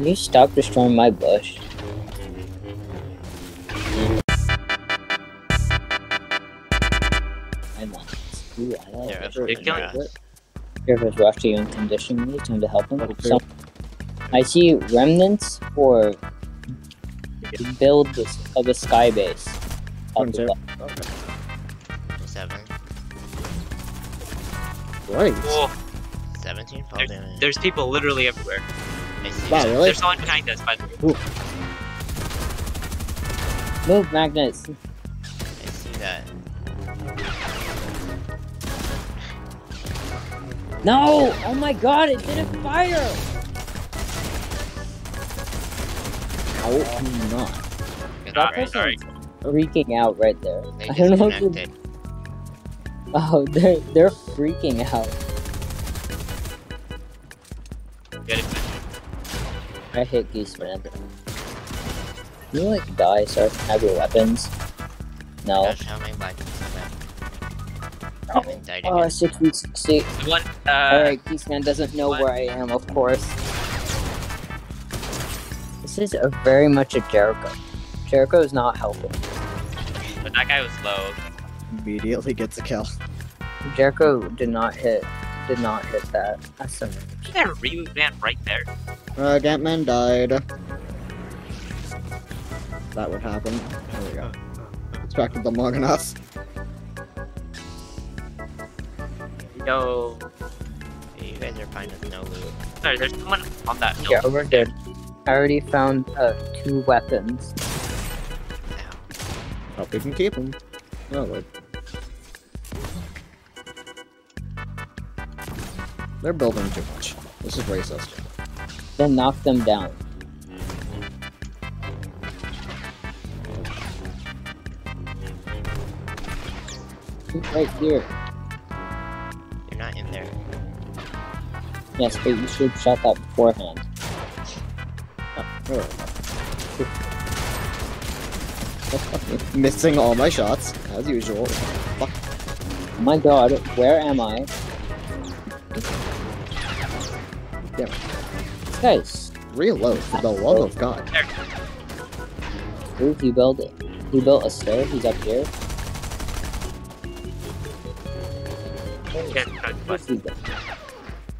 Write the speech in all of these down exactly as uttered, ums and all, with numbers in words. Can you stop destroying my bush? I want this. Ooh, I love yeah, it. Yeah. If it's rough to you unconditionally, time to help them. So, I see remnants or yeah. build of the sky base. Okay. Seven. Right. Whoa. Seventeen. There, damage. There's people literally everywhere. I see. Wow, really? There's someone behind us, by the way. Ooh. Move, Magnus. I see that. No! Oh my god, it didn't fire! How can you not? That person's freaking out right there. They I don't know if you... Oh, they're, they're freaking out. Get it. I hit Geastman. Can you like die, sir? Have your weapons? No. Gosh, how many Oh, oh six weeks, six. Uh, Alright, Keastman doesn't know one. Where I am, of course. This is a very much a Jericho. Jericho is not helping. But that guy was low. Immediately gets a kill. Jericho did not hit. Did not hit that. That's so much. That Ryu man right there. Uh, Gantman died. That would happen. There we go. Distracted them long enough. Yo. Hey, you guys are fine with no loot. Sorry, there's someone on that hill. Yeah, we're good. I already found uh, two weapons. Hope we can keep them. Oh, wait. They're building too much. This is racist. They'll knock them down. Keep right here. Not in there. Yes, but you should shut that beforehand. Oh. Missing all my shots, as usual. Fuck. Oh my god, where am I? Damn it. Guys, reload for the love of god. There. Ooh, he built it. He built a stair, he's up here.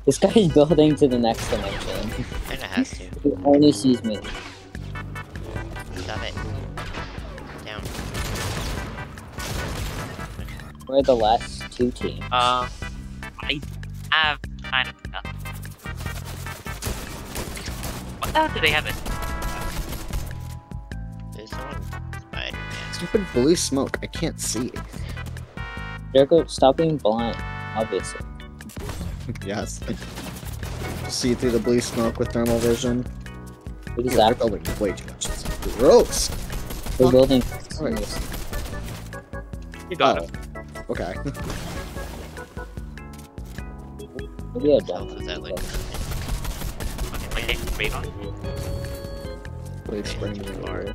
This guy is building to the next dimension. Kinda has to. He only sees me. Stop it. Down. We're the last two teams. Uh, I have kind of nothing. What the hell do they have it? There's someone Spider-Man. Stupid blue smoke, I can't see. Jericho, stop being blind. Obviously. Yes. See through the blue smoke with thermal vision. What is yeah, that? They're building way too much. It's gross! They're oh. building. Right. You got oh. him. Okay. Maybe I'll jump with that later. Wait on it.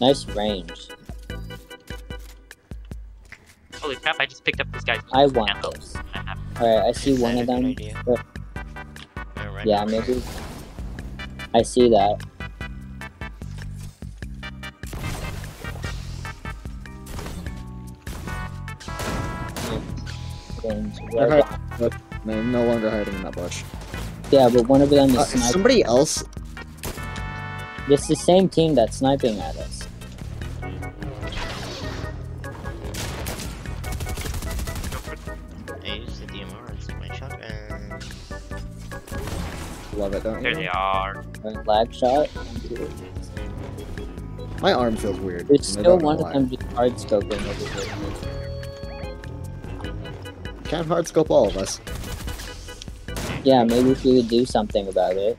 Nice range. Holy crap, I just picked up this guy's I want those. Alright, I see one of them. Yeah, maybe. I see that. They're no longer hiding in that bush. Yeah, but one of them is uh, sniping. Somebody else? It's the same team that's sniping at us. Love it, don't there you? They are. Lag shot. My arm feels weird. There's still one of them just hard scoping over here. Can't hard scope all of us. Yeah, maybe if we would do something about it.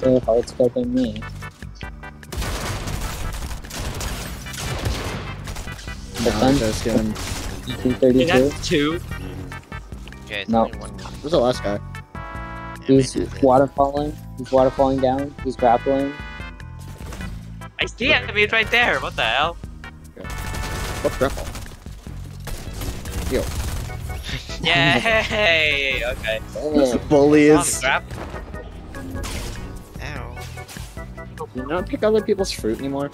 They're hard scoping me. The gun. two thirty-two. That's two. Okay, no. Who's the last guy? He's waterfalling. He's waterfalling down. He's grappling. I see it. I mean, it's right there. What the hell? What grapple? Yo. Yay! Okay. Oh, bullies. Ow. Do you not pick other people's fruit anymore?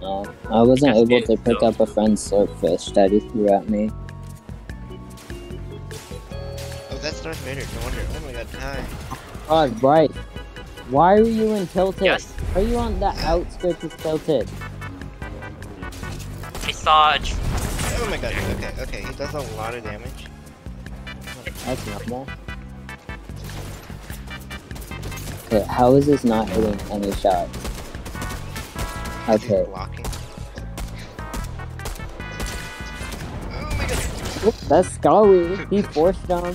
No. I wasn't able to pick up a friend's swordfish that he threw at me. Oh, that's Darth Vader. No wonder. Oh my god, hi. Oh, Bryce. Why are you in Tilted? Yes. Are you on the outskirts of Tilted? I saw a tr Oh my god, okay, okay, he does a lot of damage. That's normal. Okay, how is this not hitting any shots? Okay. Blocking. Oh my god. Oops, that's Scully. He forced down. Oh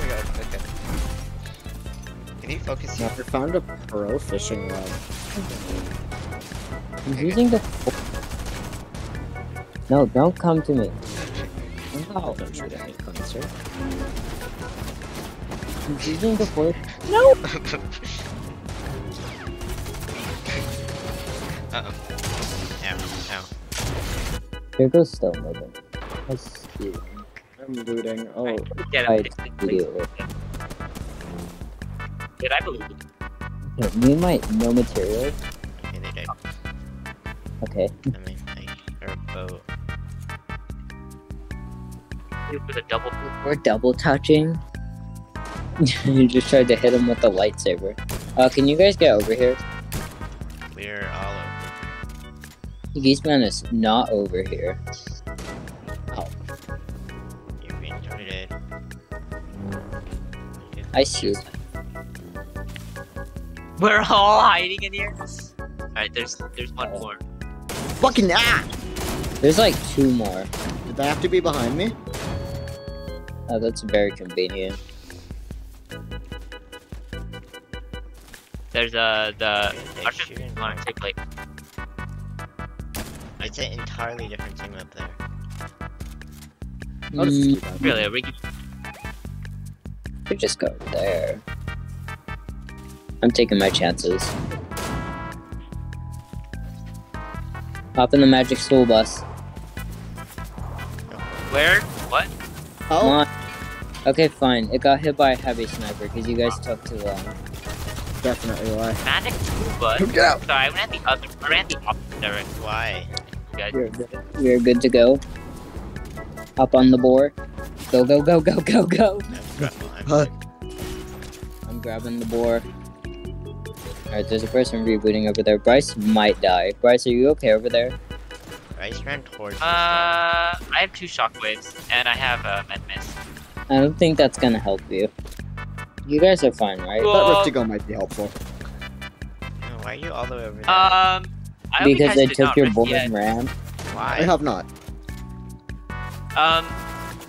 my god, okay. Can you focus here? I found a pro fishing rod. I'm okay, using good. the. No, don't come to me. No. Don't shoot at me, Clancer. I'm using the force. No! Uh oh. Ow, ow. Jericho's still moving. That's cute. I'm looting. Oh, yeah, I do. Did I believe you? Okay, me and my no materials. Okay, they died. Okay. I mean, I heard a boat. A double We're double touching. You just tried to hit him with the lightsaber. Uh, can you guys get over here? We're all over. Geastman is not over here. Oh. You being targeted. I see. We're all hiding in here. All right, there's there's one oh. more. Fucking ah! There's like two more. Did they have to be behind me? Oh, that's very convenient. There's uh, the... I want to take like... It's an entirely different team up there. Mm. Really, are we... We just go there. I'm taking my chances. Hop in the magic school bus. Where? What? Oh. Okay, fine. It got hit by a heavy sniper because you guys took too long. Definitely why. Magic school bus. Get out. Sorry, I ran the other. I ran the opposite direction. Why? We're good. We're good to go. Hop on the board. Go go go go go go. I'm grabbing the board. Alright, there's a person rebooting over there. Bryce might die. Bryce, are you okay over there? Bryce ran towards me. Uh, I have two shockwaves, and I have a med miss. I don't think that's gonna help you. You guys are fine, right? Well, that rift to go might be helpful. Why are you all the way over there? Um, I because I took your board and ran. Why? I have not. Um.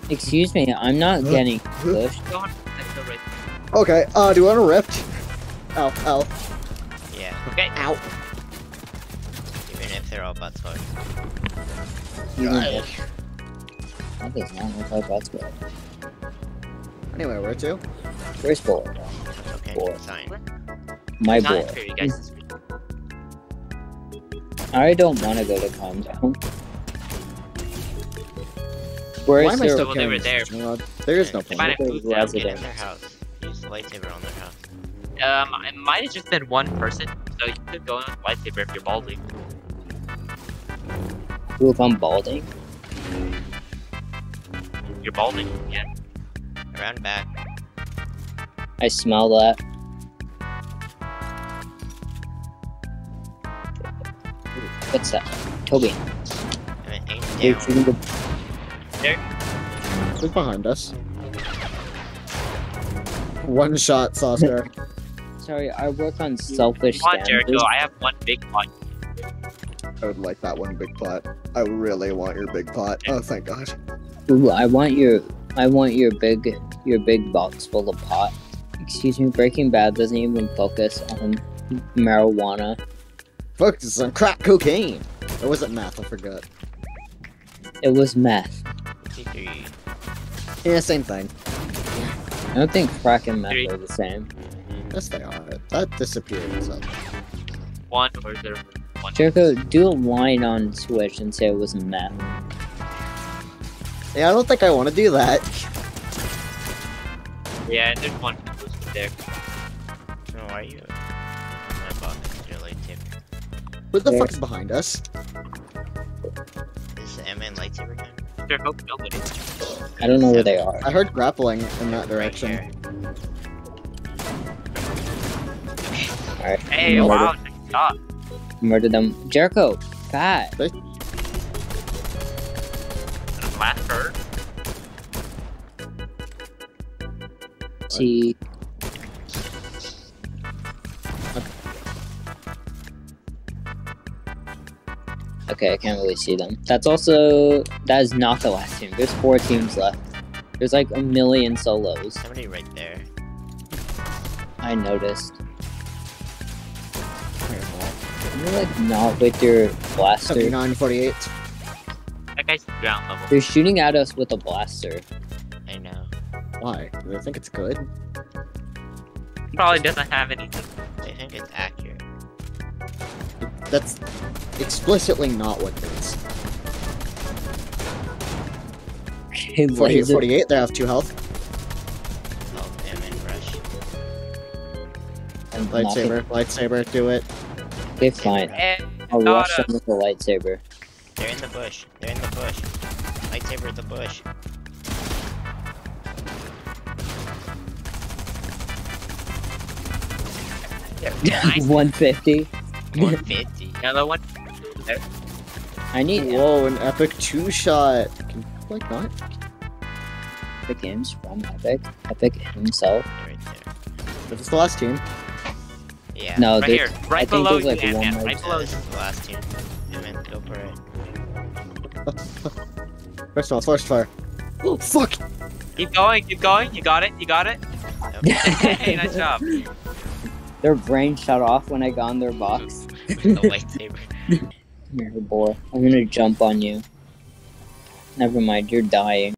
Excuse me, I'm not getting pushed. Okay, uh, do you want a rift? Ow, ow. Okay. Ow. Even if they're all butts fucked. Right. I think it's not all butts fucked. Anyway, where to? Where's board? Okay, board. Sign. My board. Not for you guys. I don't want to go to calm down. Where Why is am I still well, they were there? Uh, there is no point. Get in their house. Use the lightsaber on their house. Um, it might have just been one person, so you could go on with lightsaber if you're balding. Ooh, if I'm balding? You're balding, yeah. Around back. I smell that. Ooh, what's that? Toby. I'm aiming down. There. Who's behind us? One shot, Saucer. Sorry, I work on selfish Come on, Jericho, I have one big pot. I would like that one big pot. I really want your big pot. Oh, thank God. Ooh, I want your, I want your big, your big box full of pot. Excuse me, Breaking Bad doesn't even focus on marijuana. Focus on crack cocaine. Or was it meth? I forgot. It was meth. Yeah, same thing. I don't think crack and meth are the same. Yes, they are. That disappeared. So. One or there. One. Jericho, do a line on Twitch and say it was meth. Yeah, I don't think I want to do that. Yeah, and there's one there. No, why are you? Who the yeah. fuck is behind us? Is the M N lightsaber gun? There hope nobody. I don't know where they are. I heard grappling in that direction. Right All right. Hey, murdered. Wow, nice shot. Murdered them. Jericho, God. They last bird. See. Okay, I can't really see them. That's also... That is not the last team. There's four teams left. There's like a million solos. Somebody right there. I noticed. Can you like not with your blaster? seventy-nine forty-eight. That guy's ground level. They're shooting at us with a blaster. I know. Why? Do they think it's good? It probably doesn't have anything. They think it's accurate. That's... explicitly not what it is. Okay, forty-eight, forty-eight, they have two health. Oh, damn it, rush. And lightsaber, lightsaber, do it. Okay, fine. I'll rush them with the lightsaber. They're in the bush, they're in the bush. Lightsaber at the bush. one fifty? one fifty? Another one? I need. Whoa, an epic two shot. Can you like not? Epic games from Epic. Epic himself. Right there. This is the last team. Yeah. No, right here. Right I below. Think there's like yeah, one yeah, right below. This is the last team. I mean, go for it. First of all, first fire. Oh fuck! Keep going. Keep going. You got it. You got it. Okay. Hey, nice job. Their brain shut off when I got in their box. With the lightsaber. Boy, I'm gonna jump on you. Never mind, you're dying.